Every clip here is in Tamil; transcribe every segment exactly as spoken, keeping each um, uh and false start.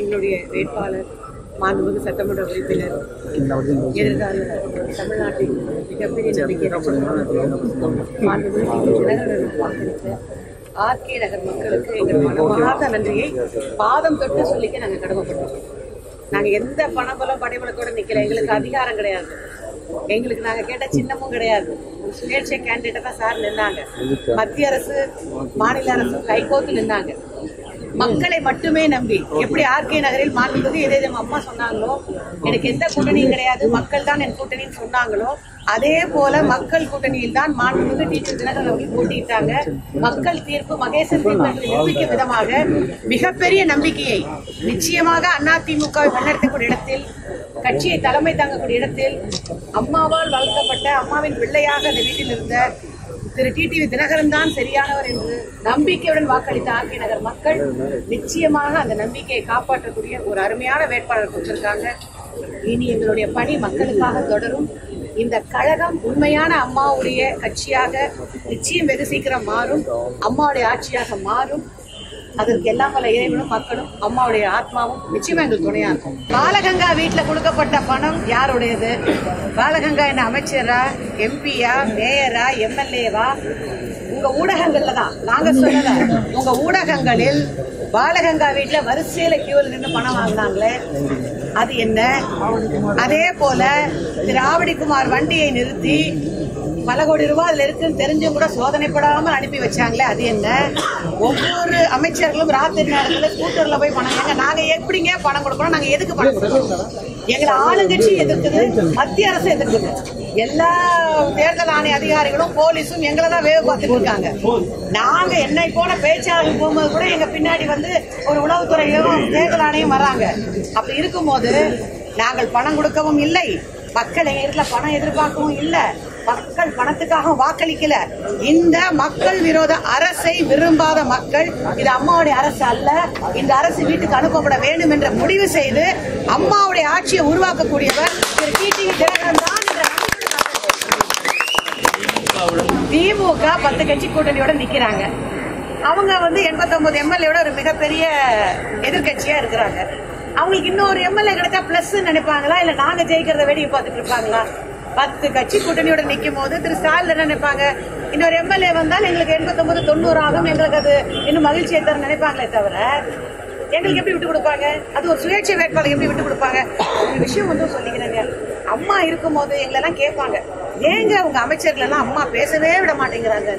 எங்களுடைய வேட்பாளர் மாண்புமிகு சட்டமன்ற உறுப்பினர் தமிழ்நாட்டின் மிகப்பெரிய நம்பிக்கை ஆர்கே நகர் மக்களுக்கு எங்கள் மனமார்ந்த நன்றியை பாதம் தொட்டு சொல்லிக்க நாங்கள் கடமைப்பட்டோம். நாங்கள் எந்த பணபலம் படைபலத்தோட நிற்கல, எங்களுக்கு அதிகாரம் கிடையாது, எங்களுக்கு நாங்கள் கேட்ட சின்னமும் கிடையாது. சுயேட்சை கேண்டிடேட்டா சார் நின்னாங்க, மத்திய அரசு மாநில அரசு கைகோத்து நின்னாங்க. மக்களை மட்டுமே நம்பி எப்படி ஆர்கே நகரில் மாண்புமிகு எதை அம்மா சொன்னாங்களோ எனக்கு எந்த கூட்டணியும் கிடையாது, மக்கள் தான் என் கூட்டணின்னு சொன்னாங்களோ அதே போல மக்கள் கூட்டணியில் தான் மாண்புமிகு டீச்சர் தினகரன் அவர்கள் போட்டியிட்டாங்க. மக்கள் தீர்ப்பு மகேசன் தீர்ப்பு நிரூபிக்கும் விதமாக மிகப்பெரிய நம்பிக்கையை நிச்சயமாக அதிமுகவை முன்னெடுக்கக்கூடிய இடத்தில், கட்சியை தலைமை தாங்கக்கூடிய இடத்தில், அம்மாவால் வளர்க்கப்பட்ட அம்மாவின் பிள்ளையாக அந்த வீட்டில் இருந்த திரு டிடிவி தினகரன் தான் சரியானவர் என்று நம்பிக்கையுடன் வாக்களித்த ஆர்கே நகர் மக்கள் நிச்சயமாக அந்த நம்பிக்கையை காப்பாற்றக்கூடிய ஒரு அருமையான வேட்பாளர் கொடுத்திருக்காங்க. இனி எங்களுடைய பணி மக்களுக்காக தொடரும். இந்த கழகம் உண்மையான அம்மாவுடைய கட்சியாக நிச்சயம் வெகு சீக்கிரம் மாறும், அம்மாவுடைய ஆட்சியாக மாறும். அதற்கு எல்லாம் பல இறைவனும் மக்களும் அம்மாவுடைய ஆத்மாவும் நிச்சயமா எங்களுக்கு துணையா இருக்கும். பாலகங்கா வீட்டில் கொடுக்கப்பட்ட பணம் யாருடையது? பாலகங்கா என்ன அமைச்சரா, எம்பியா, மேயரா, எம்எல்ஏவா? உங்க ஊடகங்கள்ல தான் நாங்க சொல்லல, உங்க ஊடகங்களில் பாலகங்கா வீட்டில் வரிசையில கியூவில் நின்று பணம் வாங்கினாங்களே அது என்ன? அதே போல திரு ஆவடிக்குமார் வண்டியை நிறுத்தி பல கோடி ரூபாய் அதில் இருக்குன்னு தெரிஞ்சும் கூட சோதனைப்படாமல் அனுப்பி வச்சாங்களே அது என்ன? ஒவ்வொரு அமைச்சர்களும் ராத்திரி நேரத்தில் ஸ்கூட்டரில் போய் பணம் எங்க நாங்கள் எப்படிங்க பணம் கொடுக்கணும்? நாங்கள் எதுக்கு பணம் கொடுக்கணும்? எங்களை ஆளுங்கட்சி எதிர்க்குது, மத்திய அரசு எதிர்க்குது, எல்லா தேர்தல் ஆணைய அதிகாரிகளும் போலீஸும் எங்களை தான் வேவு பார்த்துட்டு இருக்காங்க. நாங்க என்னை போல பேச்சாளர் போகும்போது கூட எங்க பின்னாடி வந்து ஒரு உளவுத்துறையும் தேர்தல் ஆணையம் வர்றாங்க. அப்படி இருக்கும்போது நாங்கள் பணம் கொடுக்கவும் இல்லை, மக்கள் எங்க இடத்துல பணம் எதிர்பார்க்கவும் இல்லை, மக்கள் பணத்துக்காக வாக்களிக்கல. இந்த மக்கள் விரோத அரசை விரும்பாத மக்கள், இது அம்மாவுடைய அரசு அல்ல, இந்த அரசு வீட்டுக்கு அனுப்பப்பட வேண்டும் என்ற முடிவு செய்து அம்மாவுடைய ஆட்சியை உருவாக்கக்கூடியவர் திரு டிடிவி தினகரன் தான். திமுக பத்து கட்சி கூட்டணியோட நிக்கிறாங்க, அவங்க வந்து எண்பத்தொன்பது எம்எல்ஏட ஒரு மிகப்பெரிய எதிர்கட்சியா இருக்கிறாங்க. அவங்களுக்கு இன்னொரு எம்எல்ஏ கிடைச்சா பிளஸ் நினைப்பாங்களா, இல்ல நாங்க ஜெயிக்கிறத வேடிக்கை பார்த்துட்டு இருப்பாங்களா? பத்து கட்சி கூட்டணியோட நிற்கும் போது திரு ஸ்டாலின் என்ன நினைப்பாங்க? இன்னொரு எம்எல்ஏ வந்தால் எங்களுக்கு எண்பத்தொன்பது தொண்ணூறு ஆகும், எங்களுக்கு அது இன்னும் மகிழ்ச்சியை தரும் நினைப்பாங்களே தவிர எங்களுக்கு எப்படி விட்டு கொடுப்பாங்க? அது ஒரு சுயேட்சை வேட்பாளர் எப்படி விட்டு கொடுப்பாங்க? ஒரு விஷயம் வந்து சொல்லிக்கிறேங்க, அம்மா இருக்கும் போது எங்களெல்லாம் கேட்பாங்க, ஏங்க உங்க அமைச்சர்கள் எல்லாம் அம்மா பேசவே விட மாட்டேங்கிறாங்க.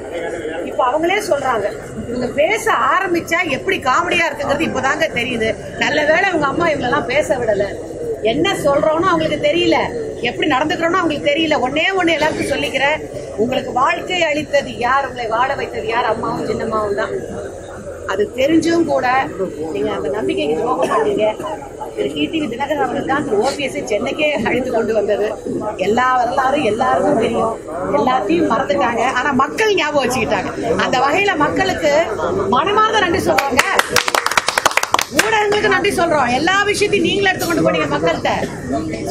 இப்ப அவங்களே சொல்றாங்க, இவங்க பேச ஆரம்பிச்சா எப்படி காமெடியா இருக்குங்கிறது இப்பதாங்க தெரியுது. நல்ல வேளை உங்க அம்மா இவங்க எல்லாம் பேச விடல. என்ன சொல்றோம்னு அவங்களுக்கு தெரியல, எப்படி நடந்துக்கிறோம்னு அவங்களுக்கு தெரியல. ஒன்னே ஒன்னு எல்லாருக்கும் சொல்லிக்கிறேன், உங்களுக்கு வாழ்க்கை அளித்தது யார், உங்களை வாழ வைத்தது யார்? அம்மாவும் சின்னம்மாவும் தான். அது தெரிஞ்சும் கூட நீங்க அந்த நம்பிக்கைக்கு துரோகம் பண்ணீங்க. திரு டிடிவி தினகரன் அவர்கள் தான் திரு ஓபிஎஸ்ஐ சென்னைக்கே அழைத்து கொண்டு வந்தது. எல்லா வரலாறும் எல்லாருக்கும் தெரியும், எல்லாத்தையும் மறந்துட்டாங்க, ஆனா மக்கள் ஞாபகம் வச்சுக்கிட்டாங்க. அந்த வகையில மக்களுக்கு மனமார்ந்த நன்றி சொல்றாங்க, ஊடகங்களுக்கு நன்றி சொல்றோம். எல்லா விஷயத்தையும் நீங்களே எடுத்து கொண்டு போனீங்க, மக்கள்கிட்ட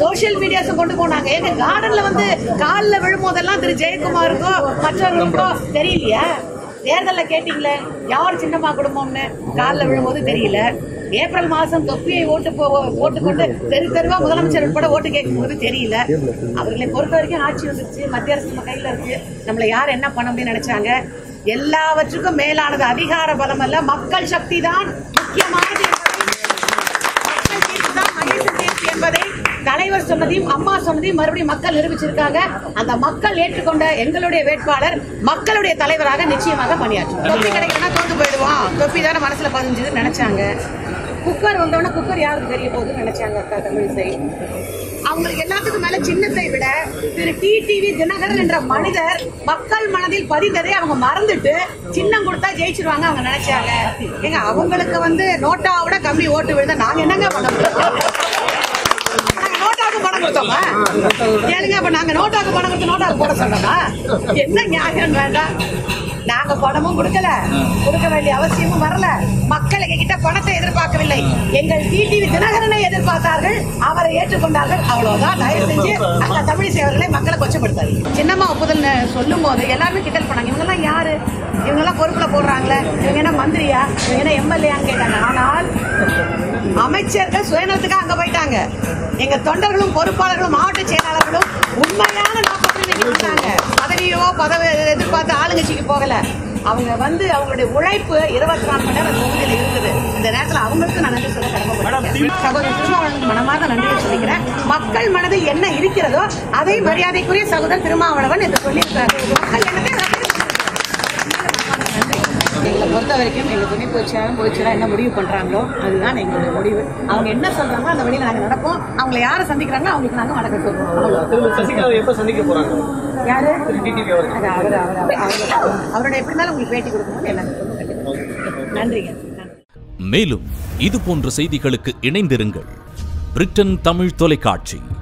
சோசியல் மீடியாஸ் கொண்டு போனாங்க. எங்க கார்டன்ல வந்து காலில் விழும்போதெல்லாம் திரு ஜெயக்குமாருக்கோ மற்றவர்களுக்கோ தெரியலையா? தேர்தலில் கேட்டீங்களே யார் சின்னம்மா குடும்பம்னு, காலில் விழும்போது தெரியல. ஏப்ரல் மாதம் தொப்பியை ஓட்டு போ ஓட்டுக்கொண்டு தெரு தெருவா முதலமைச்சர் உட்பட ஓட்டு கேட்கும்போது தெரியல. அவர்களை பொறுத்த வரைக்கும் ஆட்சி வந்துருச்சு, மத்திய அரசு நம்ம கையில் இருக்கு, நம்மளை யார் என்ன பண்ண அப்படின்னு நினைச்சாங்க. எல்லாவற்றுக்கும் மேலானது அதிகார பலம் அல்ல, மக்கள் சக்தி தான் முக்கியமானது என்பதை தலைவர் சொன்னதையும் அம்மா சொன்னதையும் மறுபடியும் மக்கள் நிரூபிச்சிருக்காங்க. அந்த மக்கள் ஏற்றுக்கொண்ட எங்களுடைய வேட்பாளர் மக்களுடைய தலைவராக நிச்சயமாக பணியாற்றும். தொப்பி கிடைக்கலன்னா தோந்து போயிடுவோம், தொப்பி தானே மனசுல பதிஞ்சுன்னு நினைச்சாங்க. குக்கர் வந்தோடனே குக்கர் யாருக்கு தெரிய போகுதுன்னு நினைச்சாங்க அக்கா தமிழிசை. அவங்களுக்கு எல்லாத்துக்கும் மேல சின்னத்தை விட திரு டிடிவி தினகரன் என்ற மனிதர் மக்கள் மனதில் பதிந்ததை அவங்க மறந்துட்டு சின்னம் கொடுத்தா ஜெயிச்சிருவாங்க அவங்க நினைச்சாங்க. ஏங்க அவங்களுக்கு வந்து நோட்டாவோட கம்மி ஓட்டு விழுந்தா நாங்க என்னங்க பண்ண முடியும்? பணம் கொடுத்தோமா கேளுங்க, அப்ப நாங்க நோட்டாக்கு பணம் கொடுத்து நோட்டாக்கு போட சொன்னோமா? என்ன நியாயம்? வேண்டாம், நாங்க பணமும் கொடுக்கல, கொடுக்க வேண்டிய அவசியமும் வரல, மக்கள் எங்க கிட்ட பணத்தை எதிர்பார்க்கவில்லை, எங்கள் டிடிவி தினகரனை எதிர்பார்க்க பார்த்தார்கள், அவரை ஏற்றுக்கொண்டார்கள், அவ்வளவுதான். தயவு செஞ்சு அங்க தமிழிசையவர்களை மக்களை கொச்சப்படுத்தார்கள். சின்னம்மா ஒப்புதல் சொல்லும் போது எல்லாருமே கிட்டல் பண்ணாங்க, இவங்க எல்லாம் யாரு, இவங்க எல்லாம் பொறுப்புல போடுறாங்களே, இவங்க என்ன மந்திரியா, இவங்க என்ன எம்எல்ஏன்னு கேட்டாங்க. ஆனால் அமைச்சர்கள் சுயநலத்துக்கு அங்க போயிட்டாங்க. எங்க தொண்டர்களும் பொறுப்பாளர்களும் மாவட்ட செயலாளர்களும் உண்மையான நோக்கத்தில் பதவியோ பதவி எதிர்பார்த்து ஆளுங்கட்சிக்கு போகல. அவங்க வந்து அவங்களுடைய உழைப்பு இருபத்தி நாலு மணி நேரம் தொகுதியில் இருக்குது. இந்த நேரத்தில் அவங்களுக்கு நான் நன்றி சொல்ல கடமைப்பட்டேன். சகோதரர் திருமாவளவனுக்கு மனமாக நன்றியை சொல்லிக்கிறேன். மக்கள் மனதில் என்ன இருக்கிறதோ அதை மரியாதைக்குரிய சகோதரர் திருமாவளவன் என்று சொல்லியிருக்காரு. மக்கள் என்னத்தை எங்களை பொறுத்த வரைக்கும் எங்கள் துணை போயிடுச்சாலும் போயிடுச்சுனா என்ன முடிவு பண்ணுறாங்களோ அதுதான் எங்களுடைய முடிவு. அவங்க என்ன சொல்கிறாங்களோ அந்த வழியில் நாங்கள் நடப்போம். அவங்களை யாரை சந்திக்கிறாங்களோ அவங்களுக்கு நாங்கள் வணக்கம் சொல்லுவோம். சசிகலாவை எப்போ சந்திக்க போகிறாங்க? யார் அது அவர் அவர் அவரோட எப்படி இருந்தாலும் உங்களுக்கு பேட்டி கொடுக்கணும்னு எல்லாத்துக்கும் கண்டிப்பாக நன்றிங்க. மேலும் இது போன்ற செய்திகளுக்கு இணைந்திருங்கள் பிரிட்டன் தமிழ் தொலைக்காட்சி.